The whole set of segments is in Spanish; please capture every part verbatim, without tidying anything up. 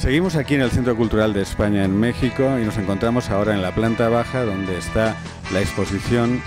Seguimos aquí en el Centro Cultural de España en México y nos encontramos ahora en la planta baja donde está la exposición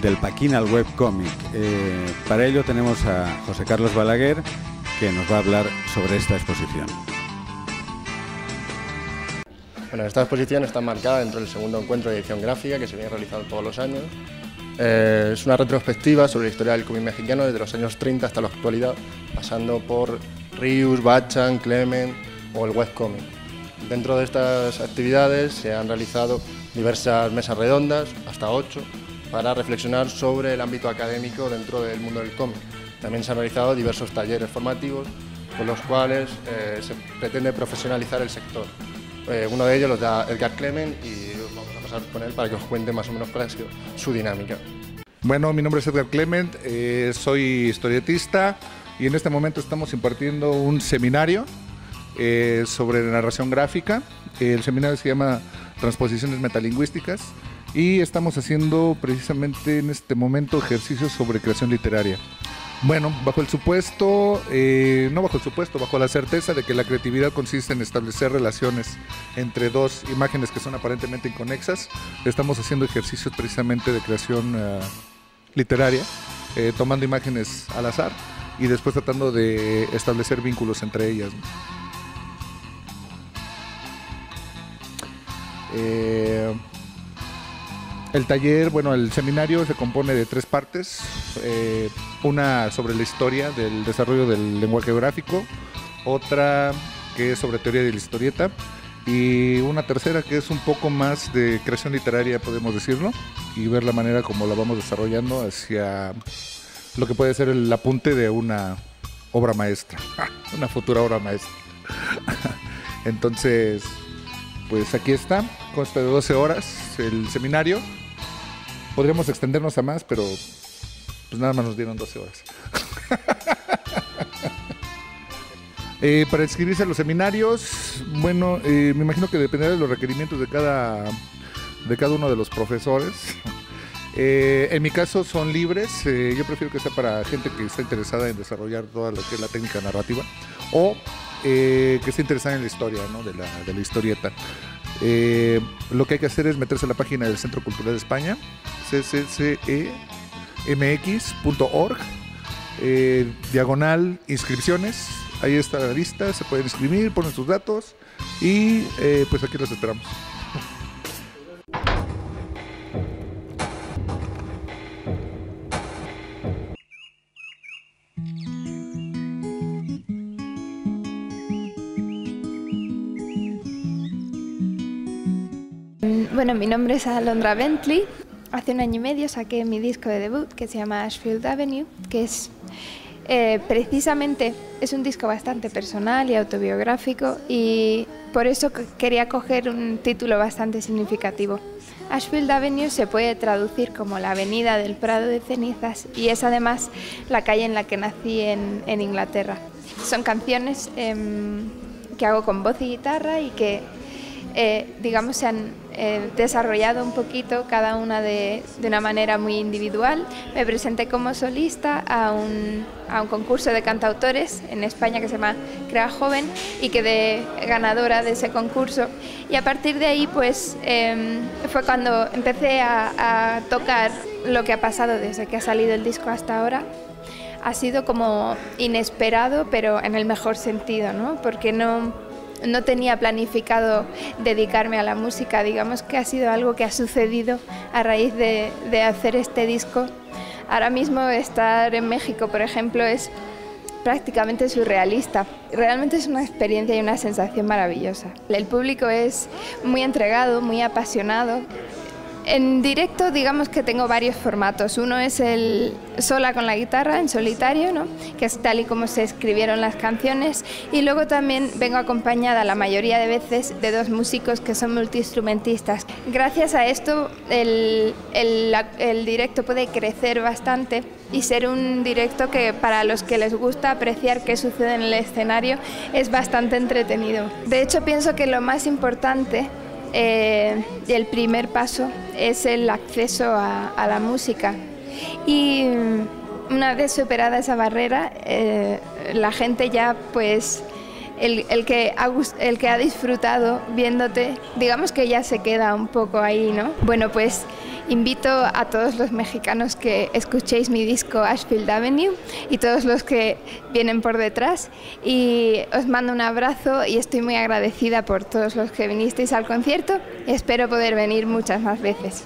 del Paquín al webcómic. Eh, para ello tenemos a José Carlos Balaguer, que nos va a hablar sobre esta exposición. Bueno, esta exposición está marcada dentro del segundo encuentro de edición gráfica que se viene realizando todos los años. Eh, es una retrospectiva sobre la historia del cómic mexicano desde los años treinta hasta la actualidad, pasando por Rius, Bachan, Clement o el webcomic. Dentro de estas actividades se han realizado diversas mesas redondas, hasta ocho, para reflexionar sobre el ámbito académico dentro del mundo del cómic. También se han realizado diversos talleres formativos con los cuales eh, se pretende profesionalizar el sector. Eh, uno de ellos los da Edgar Clement y vamos a pasar con él para que os cuente más o menos cuál es su dinámica. Bueno, mi nombre es Edgar Clement, eh, soy historietista y en este momento estamos impartiendo un seminario eh, sobre narración gráfica. El seminario se llama Transposiciones metalingüísticas y estamos haciendo precisamente en este momento ejercicios sobre creación literaria. Bueno, bajo el supuesto, eh, no bajo el supuesto, bajo la certeza de que la creatividad consiste en establecer relaciones entre dos imágenes que son aparentemente inconexas, estamos haciendo ejercicios precisamente de creación eh, literaria, eh, tomando imágenes al azar y después tratando de establecer vínculos entre ellas. Eh... El taller, bueno, el seminario se compone de tres partes, eh, una sobre la historia del desarrollo del lenguaje gráfico, otra que es sobre teoría de la historieta y una tercera que es un poco más de creación literaria, podemos decirlo, y ver la manera como la vamos desarrollando hacia lo que puede ser el apunte de una obra maestra, una futura obra maestra. Entonces, pues aquí está, consta de doce horas el seminario. Podríamos extendernos a más, pero pues nada más nos dieron doce horas. eh, para inscribirse a los seminarios, bueno, eh, me imagino que dependerá de los requerimientos de cada, de cada uno de los profesores. Eh, en mi caso son libres, eh, yo prefiero que sea para gente que está interesada en desarrollar toda lo que es la técnica narrativa o eh, que esté interesada en la historia, ¿no? de, la, de la historieta. Eh, lo que hay que hacer es meterse a la página del Centro Cultural de España, c c m x punto org, eh, diagonal inscripciones, ahí está la lista, se pueden inscribir, ponen sus datos y eh, pues aquí los esperamos. Bueno, mi nombre es Alondra Bentley. Hace un año y medio saqué mi disco de debut que se llama Ashfield Avenue, que es eh, precisamente es un disco bastante personal y autobiográfico y por eso quería coger un título bastante significativo. Ashfield Avenue se puede traducir como la Avenida del Prado de Cenizas y es además la calle en la que nací en, en Inglaterra. Son canciones eh, que hago con voz y guitarra y que Eh, digamos, se han eh, desarrollado un poquito cada una de, de una manera muy individual. Me presenté como solista a un, a un concurso de cantautores en España que se llama Crea Joven y quedé ganadora de ese concurso. Y a partir de ahí pues eh, fue cuando empecé a, a tocar lo que ha pasado desde que ha salido el disco hasta ahora. Ha sido como inesperado, pero en el mejor sentido, ¿no? Porque no... No tenía planificado dedicarme a la música, digamos que ha sido algo que ha sucedido a raíz de, de hacer este disco. Ahora mismo estar en México, por ejemplo, es prácticamente surrealista. Realmente es una experiencia y una sensación maravillosa. El público es muy entregado, muy apasionado. En directo, digamos que tengo varios formatos. Uno es el sola con la guitarra, en solitario, ¿no? Que es tal y como se escribieron las canciones. Y luego también vengo acompañada la mayoría de veces de dos músicos que son multiinstrumentistas. Gracias a esto, el, el, el directo puede crecer bastante y ser un directo que para los que les gusta apreciar qué sucede en el escenario es bastante entretenido. De hecho, pienso que lo más importante Eh, el primer paso es el acceso a, a la música y una vez superada esa barrera eh, la gente ya pues el, el, que ha, el que ha disfrutado viéndote, digamos que ya se queda un poco ahí, ¿no? Bueno, pues invito a todos los mexicanos que escuchéis mi disco Ashfield Avenue y todos los que vienen por detrás, y os mando un abrazo y estoy muy agradecida por todos los que vinisteis al concierto y espero poder venir muchas más veces.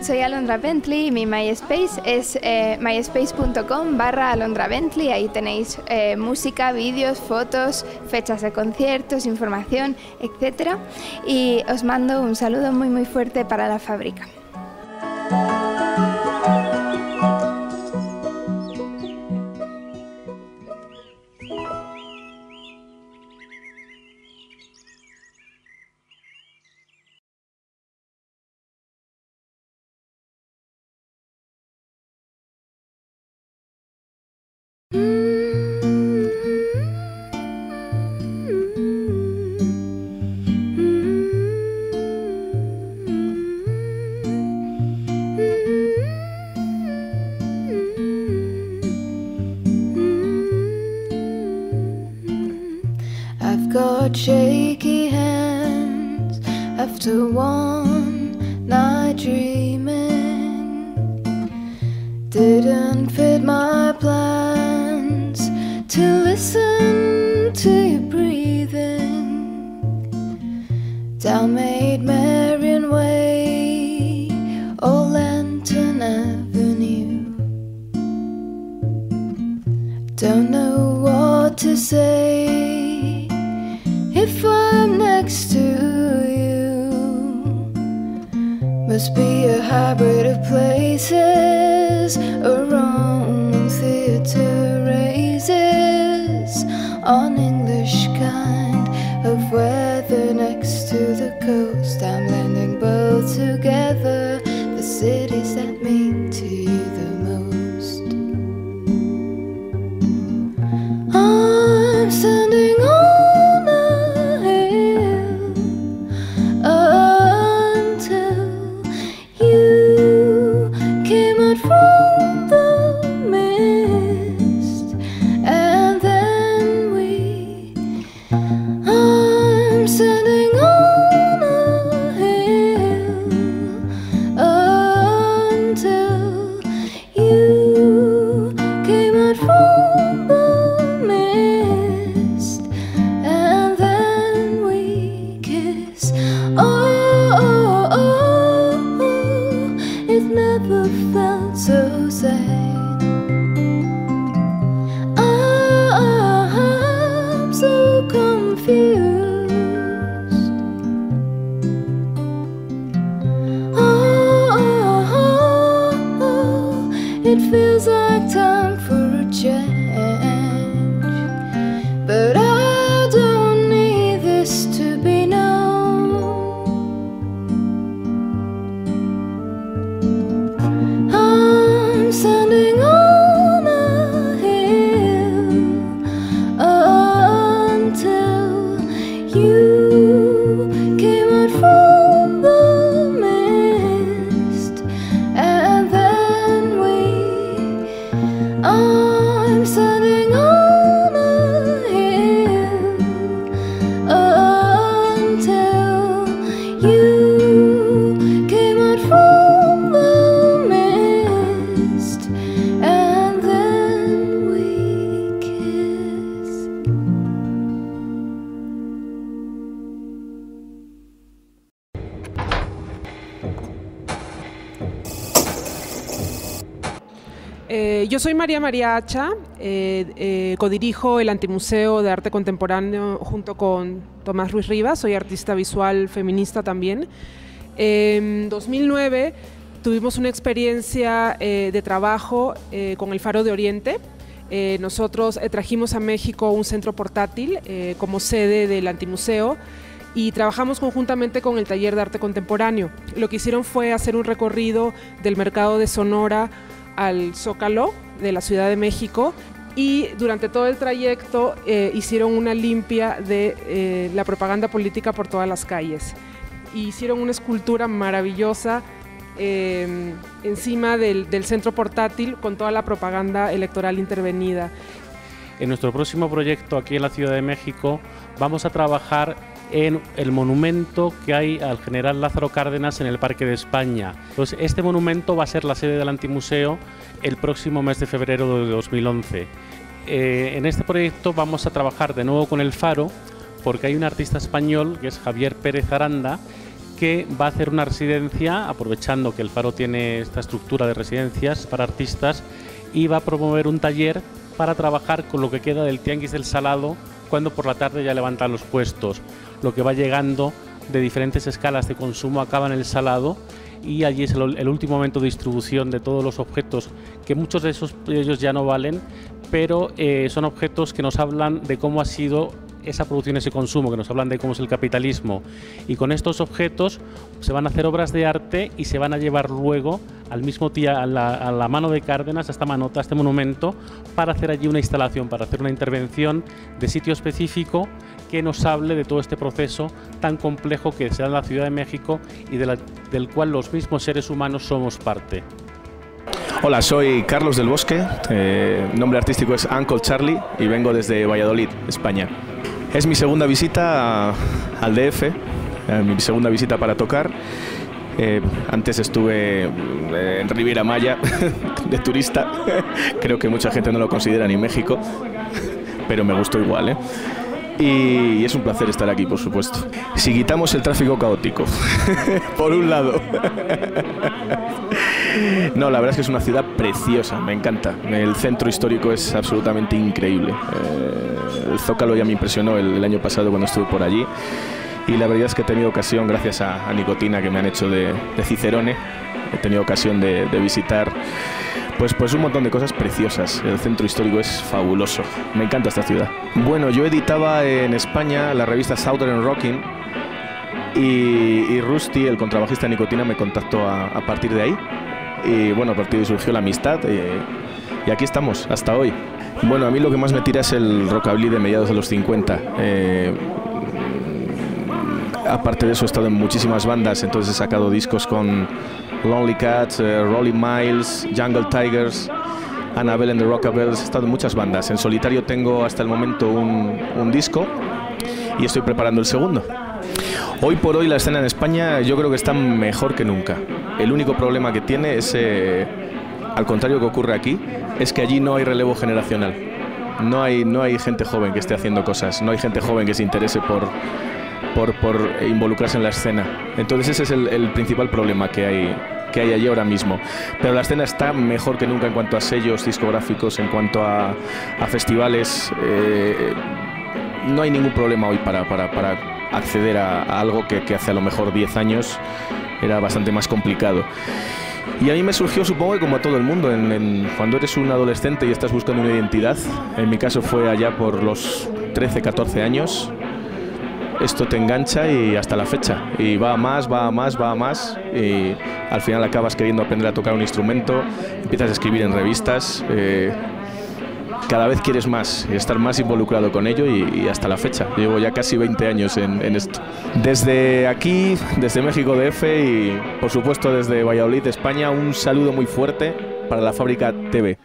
Soy Alondra Bentley y mi MySpace es eh, myspace.com barra Alondra Bentley. Ahí tenéis eh, música, vídeos, fotos, fechas de conciertos, información, etcétera. Y os mando un saludo muy muy fuerte para la fábrica. Shaky hands after one night dreaming, didn't fit my plans to listen to you breathing down Maid Marian Way or Lantern Avenue. Don't know what to say if I'm next to you. Must be a hybrid of places, a Roman theatre raises on English kind of weather. Next to the coast I'm landing both together, the cities that mean to you the most. I'm standing on Yo soy María María Acha, eh, eh, codirijo el Antimuseo de Arte Contemporáneo junto con Tomás Ruiz Rivas, soy artista visual feminista también. Eh, en dos mil nueve tuvimos una experiencia eh, de trabajo eh, con el Faro de Oriente. Eh, nosotros eh, trajimos a México un centro portátil eh, como sede del Antimuseo y trabajamos conjuntamente con el Taller de Arte Contemporáneo. Lo que hicieron fue hacer un recorrido del mercado de Sonora al Zócalo de la Ciudad de México y durante todo el trayecto eh, hicieron una limpia de eh, la propaganda política por todas las calles. E hicieron una escultura maravillosa eh, encima del, del centro portátil con toda la propaganda electoral intervenida. En nuestro próximo proyecto aquí en la Ciudad de México vamos a trabajar en el monumento que hay al general Lázaro Cárdenas en el Parque de España. Entonces, este monumento va a ser la sede del Antimuseo el próximo mes de febrero de dos mil once. Eh, en este proyecto vamos a trabajar de nuevo con el Faro, porque hay un artista español que es Javier Pérez Aranda, que va a hacer una residencia, aprovechando que el Faro tiene esta estructura de residencias para artistas, y va a promover un taller para trabajar con lo que queda del Tianguis del Salado, cuando por la tarde ya levantan los puestos. Lo que va llegando de diferentes escalas de consumo acaba en el Salado, y allí es el, el último momento de distribución de todos los objetos, que muchos de esos de ellos ya no valen, pero eh, son objetos que nos hablan de cómo ha sido esa producción, ese consumo, que nos hablan de cómo es el capitalismo. Y con estos objetos se van a hacer obras de arte y se van a llevar luego al mismo día a la, a la mano de Cárdenas, a esta manota, a este monumento, para hacer allí una instalación, para hacer una intervención de sitio específico que nos hable de todo este proceso tan complejo que se da en la Ciudad de México y de la, del cual los mismos seres humanos somos parte. Hola, soy Carlos del Bosque, eh, nombre artístico es Uncle Charlie y vengo desde Valladolid, España. Es mi segunda visita a, al D F, eh, mi segunda visita para tocar. Eh, antes estuve en Riviera Maya de turista, creo que mucha gente no lo considera ni México, pero me gustó igual, ¿eh? Y es un placer estar aquí, por supuesto. Si quitamos el tráfico caótico, por un lado. No, la verdad es que es una ciudad preciosa, me encanta. El centro histórico es absolutamente increíble. Eh, el Zócalo ya me impresionó el, el año pasado cuando estuve por allí. Y la verdad es que he tenido ocasión, gracias a, a Nicotina, que me han hecho de, de Cicerone, he tenido ocasión de, de visitar Pues, pues un montón de cosas preciosas. El centro histórico es fabuloso. Me encanta esta ciudad. Bueno, yo editaba en España la revista Southern Rockin' y, y Rusty, el contrabajista de Nicotina, me contactó a, a partir de ahí. Y bueno, a partir de ahí surgió la amistad y, y aquí estamos, hasta hoy. Bueno, a mí lo que más me tira es el rockabilly de mediados de los cincuenta. Eh, aparte de eso, he estado en muchísimas bandas, entonces he sacado discos con Lonely Cats, eh, Rolling Miles, Jungle Tigers, Annabelle and the Rockabells. He estado en muchas bandas. En solitario tengo hasta el momento un, un disco y estoy preparando el segundo. Hoy por hoy la escena en España yo creo que está mejor que nunca. El único problema que tiene es, eh, al contrario que ocurre aquí, es que allí no hay relevo generacional. No hay, no hay gente joven que esté haciendo cosas, no hay gente joven que se interese por... Por, por involucrarse en la escena. Entonces ese es el, el principal problema que hay, que hay allí ahora mismo. Pero la escena está mejor que nunca en cuanto a sellos discográficos, en cuanto a, a festivales. Eh, no hay ningún problema hoy para, para, para acceder a, a algo que, que hace a lo mejor diez años era bastante más complicado. Y a mí me surgió, supongo que como a todo el mundo, en, en, cuando eres un adolescente y estás buscando una identidad. En mi caso fue allá por los trece, catorce años. Esto te engancha y hasta la fecha. Y va a más, va a más, va a más. Y al final acabas queriendo aprender a tocar un instrumento, empiezas a escribir en revistas. Eh, cada vez quieres más y estar más involucrado con ello y, y hasta la fecha. Llevo ya casi veinte años en, en esto. Desde aquí, desde México D F y por supuesto desde Valladolid, España, un saludo muy fuerte para La Fábrica T V.